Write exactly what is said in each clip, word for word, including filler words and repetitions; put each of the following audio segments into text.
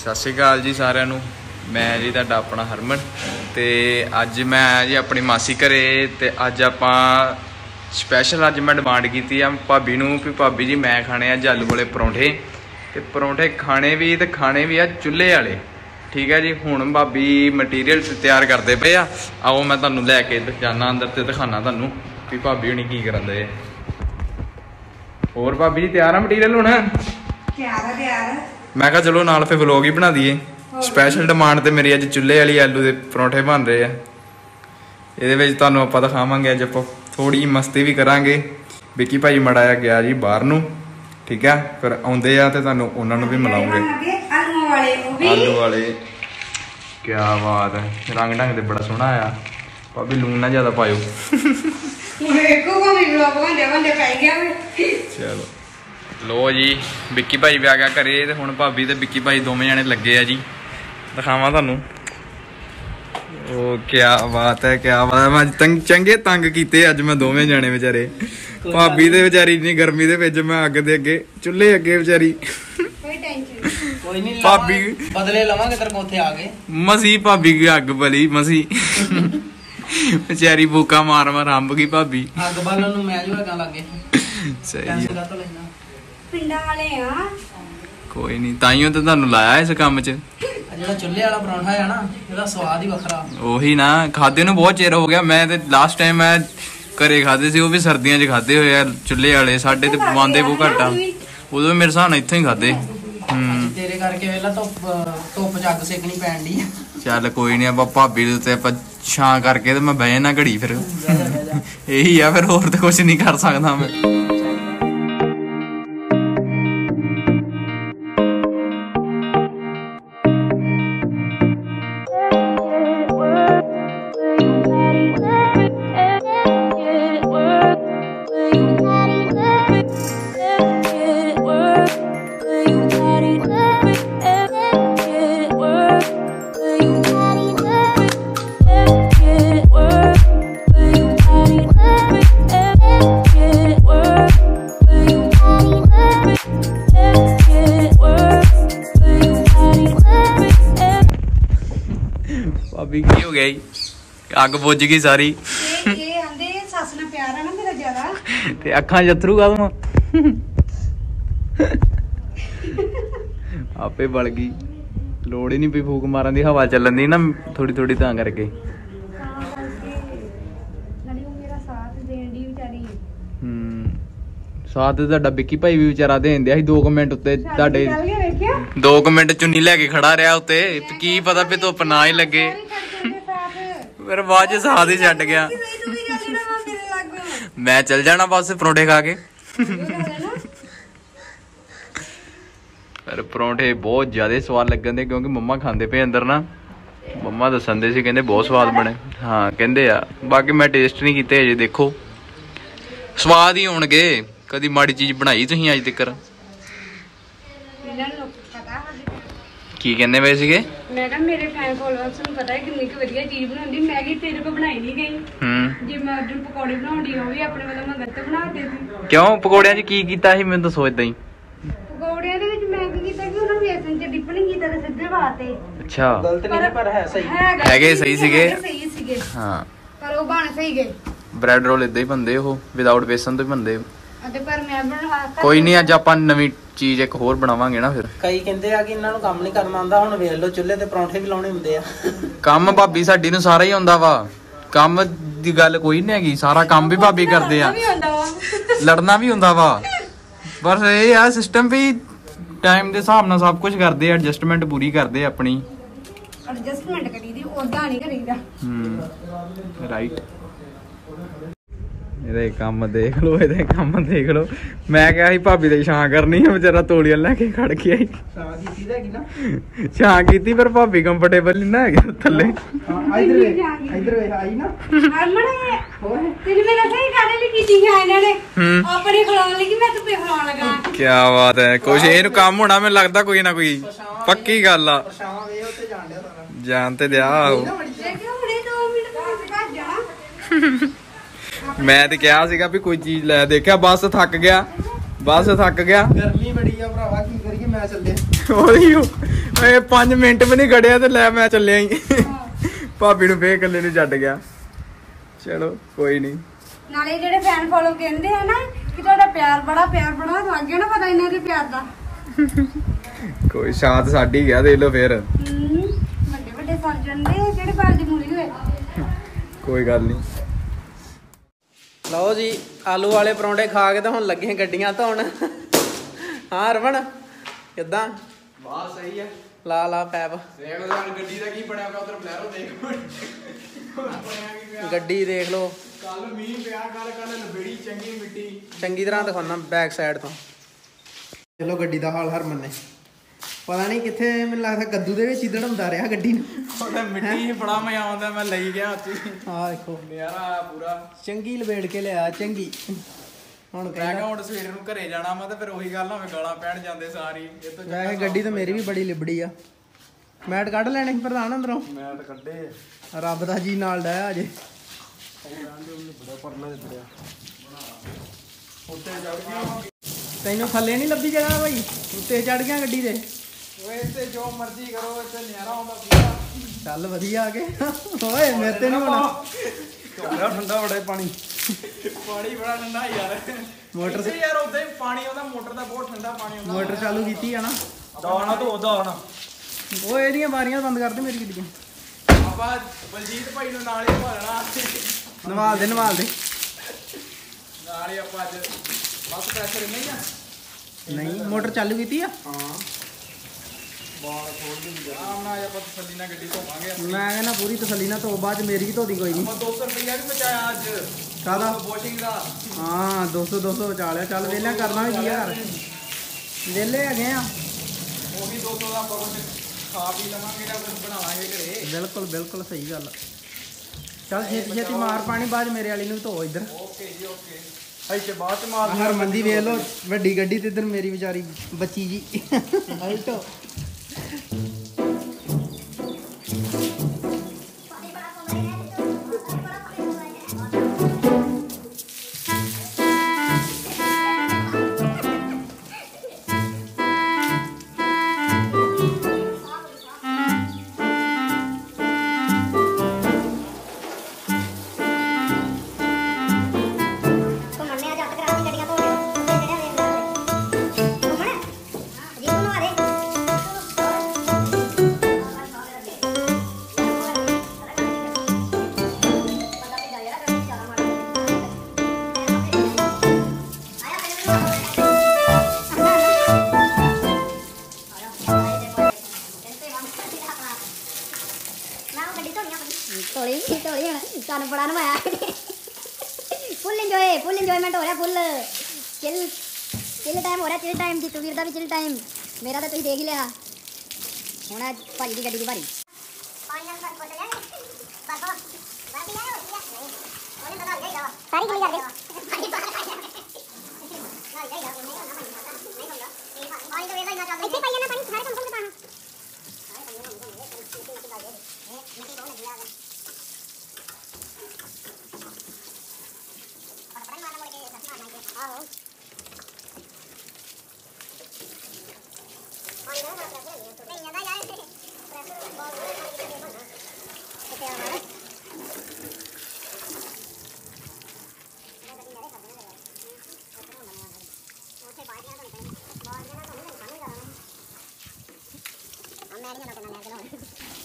सत श्री अकाल जी सारिਆਂ ਨੂੰ। मैं जी ਤੁਹਾਡਾ अपना हरमन तो अज मैं जी अपनी मासी घरे तो अज आप स्पैशल अज मैं डिमांड की भाभी ਨੂੰ भी भाभी जी मैं खाने आज आलू वाले परौंठे तो परौंठे खाने भी तो खाने भी आ चुल्हे वाले। ठीक है जी, हुण भाभी मटीरियल तैयार करते पे आ, आओ मैं तुहानूं लैके जाना अंदर ते दिखाना तुहानूं भी भाभी हुणी की करदे आ। होर भाभी जी तैयार आ मटीरियल हुण? तैयार आ, तैयार आ। मैं कहा चलो नाल फिर व्लॉग ही बना दीए। स्पैशल डिमांड ते मेरी अज चुल्हे वाली आलू दे परौंठे बन रहे आ। इहदे विच तुहानूं आपां दिखावांगे, अज आपां थोड़ी मस्ती भी करांगे। विक्की भाई माड़ा जिहा गया जी बाहर नूं, ठीक है, फिर आउंदे आ ते तुहानूं उहनां नूं भी मिलाऊंगे। आलू वाले क्या बात है, रंग ढंग से बड़ा सोहना आया। भाभी लून ना ज्यादा पायो। चलो लो जी, विक्की भाई भी आ गया घरे ते हुण भाभी ते विक्की भाई दोवें जने लगे आ जी। दिखावां तुहानूं ओ क्या बात है, क्या बात है। मैं तंग चंगे तंग कीते अज मैं दोवें जने बेचारे। भाभी ते बेचारी इन्नी गर्मी दे विच मैं अग दे अगे चुल्हे अगे बेचारी भाभी बदले लवांगे तेरे कोठे आ गए मसी। भाभी की अग बली मसी बेचारी भूखा मार मार अंब गई भाभी। अग बलन नु मैं जो लगा लागे सही तो लेना पिंडा वाले हां कोई नहीं, ताइयों तो थानू लाया इस काम च। जेड़ा चुल्हे वाला परांठा है ना, एदा स्वाद ही बखरा। ओही ना, खादे नु बहुत चेर हो गया। मैं ते लास्ट टाइम मैं घरे खादे सी, ओ भी सर्दियां च खादे होए चुल्हे वाले। साडे ते पवांदे बहुत घटा, उदो मेरे साहब इत्थों ही खादे। तेरे करके वेला तो तो पजाग सेकनी पैन दी। चल कोई नहीं, आप भाभी ते छां करके ते मैं बहना घड़ी फिर यही है, फिर और तो कुछ नहीं कर सकता मैं। भाभी की हो गई अग बुझ गई सारी। अखा जत्थरू कदम आपे बल गई, लोड़ ही नहीं पी फूक मारन दी। हवा चलन दी ना थोड़ी थोड़ी तां करके। साथ तुहाडा बिक्की भाई भी बेचारा देन दिया। दो मिनट उत्ते तुहाडे दो मिनट चुन्नी लेके खड़ा रहा उत्ते, की पता भी धुप ना ही लगे। फिर बाद च साथ ही छड्ड गया। मैं चल जाना बस परौंठे खा के। पर परौंठे बहुत ज्यादा स्वाद लगन दे, क्योंकि मम्मा खांदे पे अंदर ना। मम्मा दस्सन दे सी कहंदे बहुत स्वाद बने। हाँ कहंदे आ, बाकी मैं टेस्ट नहीं कीते अजे, देखो स्वाद ही होणगे। कदी माड़ी चीज बनाई तुसीं अज तक? की कहने पे सीगे? मैं कहा मेरे फैन फॉलोअर्स नु पता है कितनी की बढ़िया चीज बनाउंदी। मैं कि तेरे को बनाई नहीं गई जे मैं अदर पकोड़े बनाउंदी, ओ भी अपने मतलब मंगत बना देती। क्यों पकोड़ियां च की कीता ही? मैं तो सोचदा ही पकोड़ियां दे विच मैं की कीता कि उन्हां ने बेसन च डिप नहीं कीता ते सिद्धे वाते। अच्छा, गलत नहीं पर है सही हैगे, सही सीगे, सही सीगे। हां पर ओ बन सही गए। ब्रेड रोल इदां ही बनदे, ओ विदाउट बेसन तो ही बनदे। पर मैं कोई नहीं, अज आपां नवीं चीज एक होर बनावांगे ना। फिर कई कहंदे आ कि इन्हां नूं काम नहीं करना आंदा। हुण वेख लो चुल्हे ते परौंठे भी लाउणे हुंदे आ। काम भाभी साडी नूं सारा ही आंदा वा, काम दी गल कोई नहीं हैगी। सारा काम भी भाभी करदे आ, लड़ना भी हुंदा वा। बस एह आ सिस्टम भी टाइम दे हिसाब नाल सब कुछ करदे, एडजस्टमेंट पूरी करदे अपनी। एडजस्टमेंट करी दी ओदा नहीं करीदा। हम्म राइट। ਇਹਦੇ ਕੰਮ ਦੇਖ ਲੋ, ਇਹਦੇ ਕੰਮ ਦੇਖ ਲੋ। ਮੈਂ ਕਿਹਾ ਸੀ ਭਾਬੀ ਦੇ ਛਾਂ ਕਰਨੀ ਆ, ਵਿਚਾਰਾ ਤੋਲੀਆ ਲੈ ਕੇ ਖੜ ਗਿਆ। ਛਾਂ ਕੀਤੀ ਤਾਂ ਹੈਗੀ ਨਾ, ਛਾਂ ਕੀਤੀ ਪਰ ਭਾਬੀ ਕੰਫਰਟੇਬਲ ਨਹੀਂ ਨਾ ਹੈਗੀ ਥੱਲੇ। ਹਾਂ ਇਧਰ ਵੇ, ਇਧਰ ਵੇ ਆਈ ਨਾ ਅਰਮਣੇ ਹੋਏ ਤੇਰੀ। ਮੈਂ ਲੱਗਾ ਇਹ ਕਾਹਦੇ ਲਈ ਕੀਤੀ ਹੈ ਇਹਨਾਂ ਨੇ? ਆਪਣੇ ਖਲਾਉਣ ਲਈ ਮੈਂ ਤੂੰ ਪੇ ਖਲਾਉਣ ਲੱਗਾ। ਕੀ ਬਾਤ ਹੈ, ਕੁਝ ਇਹਨੂੰ ਕੰਮ ਹੋਣਾ ਮੈਨੂੰ ਲੱਗਦਾ, ਕੋਈ ਨਾ ਕੋਈ ਪੱਕੀ ਗੱਲ ਆ। ਛਾਂ ਵੇ ਉੱਤੇ ਜਾਣ ਦਿਆ ਤਾਰਾ, ਜਾਣ ਤੇ ਦਿਆ। ਆਓ मैं तो क्या सीगा भी कोई चीज लै, देखा बस थक गया, बस थक गया। गर्मी बड़ी है भरावा, की करिए। मैं चल दे ओही पांच मिनट भी नहीं खड़िया तो लै मैं चलिया भाभी नूं फिर कल्ले नूं छड्ड गया। चलो कोई नहीं, नाले जेडे फैन फॉलो कहंदे हैं ना कि तुहाडा प्यार बड़ा प्यार बड़ा लग गया ना पता इन्हां दे प्यार दा कोई साथ साडी गया देख लो फिर बड़े बड़े समझण दे जेडे बाल दी मूली होए कोई गल नहीं। लो जी आलू वाले परौंठे खा के तो हुण लगे गड्डियां धोण। हाँ अरवन किदां वाह सही है ला ला पैप देख लो गड्डी दा की बणया पिया उधर बलैरो देख गड्डी देख लो कल मींह पिया कल कल लबेड़ी चंगी मिट्टी चंगी तरह दिखाना बैक साइड तो। चलो गड्डी दा हाल हरमन ने पता नहीं किथे मैनूं लगदा कद्दू दे विच इधर हुंदा रहा गड्डी नूं मिट्टी बड़ा मजा आता मैं लई गया देखो नजारा पूरा चंगी लपेट के लिया चंगी हुण हुण सवेरे नूं घरे जाना मैं तो फिर ओही गल होवे गालां पैण जांदे सारी वैसे गड्डी तो मेरी भी बड़ी लिबड़ी आ मैट कढ लैणे प्रधान अंदरों मैट कढे रब दा जी नाल डाया अजे तैनूं थल्ले नहीं लब्भी जगह भाई उत्ते चढ़ गया गड्डी दे वैसे जो मर्जी करो इत्थे नजारा आउंदा पूरा चल वधिया आ गए। ओए मेरे नहीं होना बड़ा ठंडा बड़ा पानी पानी बड़ा ठंडा यार मोटर से यार उधर पानी आंदा मोटर दा बहुत ठंडा पानी आंदा मोटर चालू कीती है ना दाना तो ओदा आना। ओए एदियां बारियां बंद कर दे मेरी गड्डी आपा बलजीत भाई नु नाल ही भरना नवाल दे नवाल दे नाल ही आपा अज बस प्रेशर नहीं है नहीं मोटर चालू कीती है हां मैं ना पूरी तसली ना तो बाद मेरी ही धोती कोई नहीं हाँ दो सौ दो सौ बचा लिया चल वेला करना भी यार वेले है गए बिलकुल बिलकुल सही गल चल छेती छेती मार पानी बाद मेरे वाली नूं धो इधर हरमन दी वेख लो वड्डी गड्डी ते इधर मेरी बेचारी बच्ची जी तो मेरा तो तुम देख ही लिया हूँ अज भाजी की गड्डी की भारी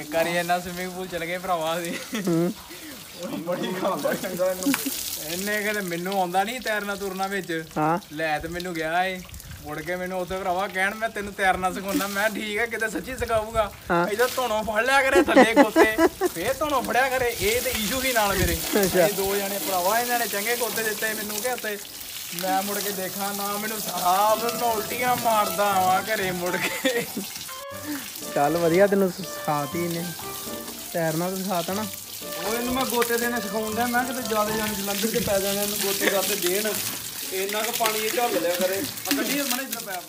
एक बार इन्ना स्विमिंग पूल चल गए भरावा बड़ी खांदा चंगा इन्हें कहते मैनू आंदा नहीं तैरना तुरना बिच लै तो मैनू गया है मुड़ के मैनू उधर भरावा कहन मैं तेन तैरना सिखाऊंगा मैं ठीक है कितने सच्ची सिखाऊंगा इधर धोनों फड़ लिया करे थले गोते फिर धोनों फड़िया करे ये तो इशू ही नाल मेरे दो जने भरावा इन्होंने चंगे गोते दिते मैनू कहते मैं मुड़ के देखा ना मैनू साफ मैं उल्टियां मारदा आवां घरे मुड़ के चल वधिया तेन सिखाती इन्हें तैरना तो सिखाता ना इन मैं गोते देने सिखाऊंगा मैं कि ज्यादा जान जलंधर के पै जाने गोते करते देन इन्ना क पानी झल लिया करे कड्ढी मैंने इधर पैप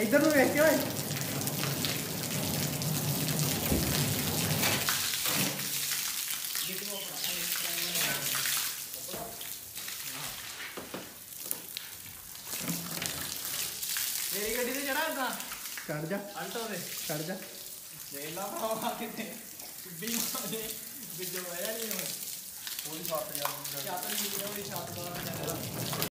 इधर में बैठ के भाई मेरी गड्डी से चढ़ा था चढ़ जा अल्टो पे चढ़ जा ले ला बाबा कितने बी वाले बिजो वाले नहीं हो कोई बात नहीं क्या तो नहीं हो रही छात्र